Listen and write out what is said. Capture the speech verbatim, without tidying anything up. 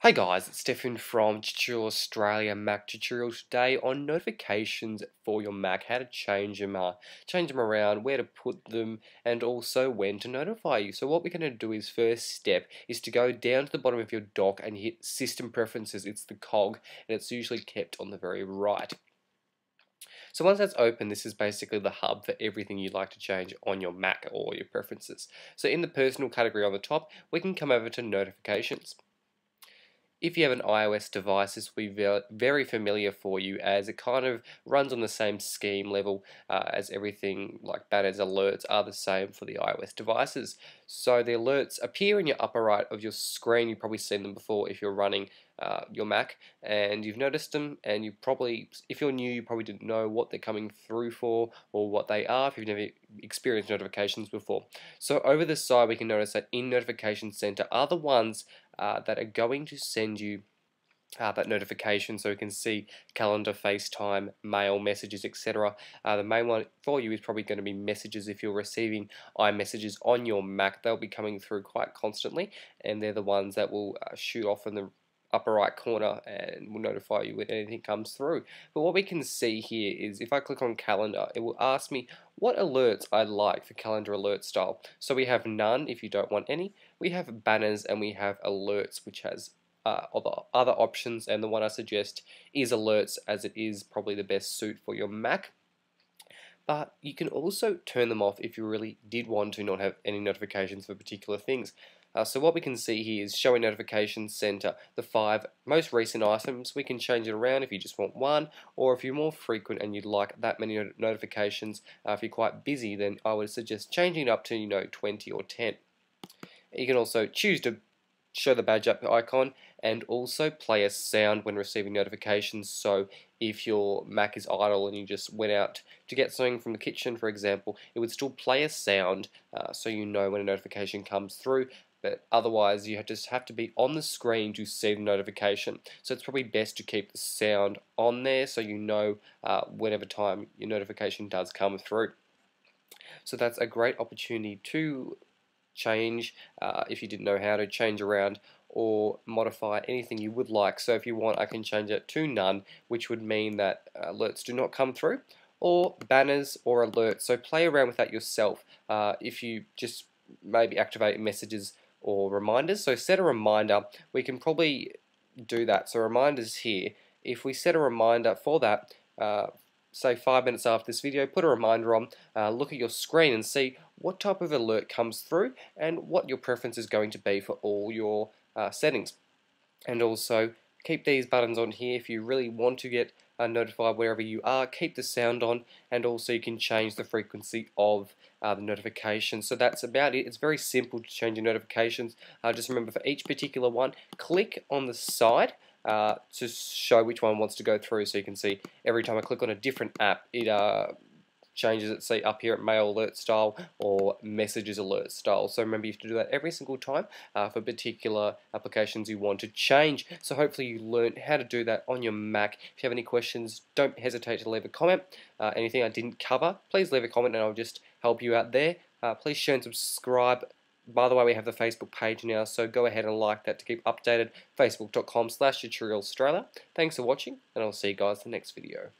Hey guys, it's Stefan from Tutorial Australia Mac tutorial today on notifications for your Mac, how to change them, uh, change them around, where to put them, and also when to notify you. So what we're going to do is, first step is to go down to the bottom of your dock and hit System Preferences. It's the cog, and it's usually kept on the very right. So once that's open, this is basically the hub for everything you'd like to change on your Mac or your preferences. So in the personal category on the top, we can come over to notifications. If you have an iOS device, this will be very familiar for you as it kind of runs on the same scheme level uh, as everything, like banners, alerts are the same for the iOS devices. So the alerts appear in your upper right of your screen. You've probably seen them before if you're running uh, your Mac and you've noticed them, and you probably, if you're new, you probably didn't know what they're coming through for or what they are if you've never experienced notifications before. So over the side we can notice that in Notification Center are the ones Uh, that are going to send you uh, that notification, so you can see calendar, FaceTime, mail, messages, et cetera. Uh, the main one for you is probably going to be messages. If you're receiving iMessages on your Mac, they'll be coming through quite constantly, and they're the ones that will uh, shoot off in the upper right corner and will notify you when anything comes through. But what we can see here is if I click on calendar, it will ask me what alerts I like for calendar alert style. So we have none if you don't want any, we have banners, and we have alerts, which has uh, other, other options, and the one I suggest is alerts, as it is probably the best suit for your Mac. But you can also turn them off if you really did want to not have any notifications for particular things. Uh, so what we can see here is showing Notification Center, the five most recent items. We can change it around if you just want one, or if you're more frequent and you'd like that many not notifications, uh, if you're quite busy, then I would suggest changing it up to, you know, twenty or ten. You can also choose to show the badge up icon and also play a sound when receiving notifications. So if your Mac is idle and you just went out to get something from the kitchen, for example, it would still play a sound uh, so you know when a notification comes through. But otherwise you just have to be on the screen to see the notification. So it's probably best to keep the sound on there so you know uh, whenever time your notification does come through. So that's a great opportunity to change uh, if you didn't know how to change around or modify anything you would like. So if you want, I can change it to none, which would mean that alerts do not come through, or banners or alerts. So play around with that yourself. Uh, if you just maybe activate messages or reminders, so set a reminder, we can probably do that. So reminders here, if we set a reminder for that, uh, say five minutes after this video, put a reminder on, uh, look at your screen and see what type of alert comes through and what your preference is going to be for all your uh, settings. And also keep these buttons on here if you really want to get uh, notified wherever you are. Keep the sound on, and also you can change the frequency of uh, the notification. So that's about it. It's very simple to change your notifications. Uh, just remember, for each particular one, click on the side uh, to show which one wants to go through. So you can see every time I click on a different app, it uh, changes it, say up here at mail alert style or messages alert style. So remember, you have to do that every single time uh, for particular applications you want to change. So hopefully you learned how to do that on your Mac. If you have any questions, don't hesitate to leave a comment. Uh, anything I didn't cover, please leave a comment and I'll just help you out there. Uh, please share and subscribe. By the way, we have the Facebook page now, so go ahead and like that to keep updated. Facebook dot com slash Tutorial Australia. Thanks for watching, and I'll see you guys in the next video.